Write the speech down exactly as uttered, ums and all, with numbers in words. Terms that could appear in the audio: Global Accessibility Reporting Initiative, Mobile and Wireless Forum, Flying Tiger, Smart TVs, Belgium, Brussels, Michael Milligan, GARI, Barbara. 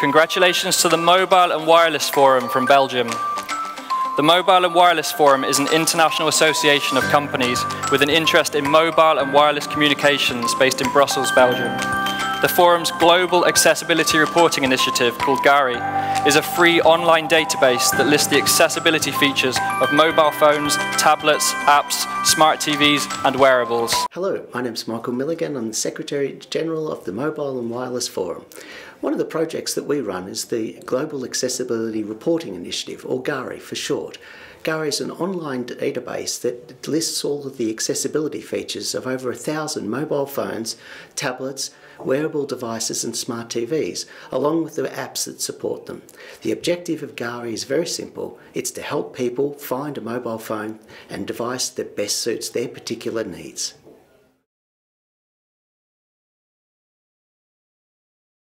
Congratulations to the Mobile and Wireless Forum from Belgium. The Mobile and Wireless Forum is an international association of companies with an interest in mobile and wireless communications based in Brussels, Belgium. The forum's Global Accessibility Reporting Initiative, called GARI, is a free online database that lists the accessibility features of mobile phones, tablets, apps, smart T Vs and wearables. Hello, my name's Michael Milligan. I'm the Secretary General of the Mobile and Wireless Forum. One of the projects that we run is the Global Accessibility Reporting Initiative, or GARI for short. GARI is an online database that lists all of the accessibility features of over a thousand mobile phones, tablets, wearable devices and smart T Vs, along with the apps that support them. The objective of GARI is very simple. It's to help people find a mobile phone and device that best suits their particular needs.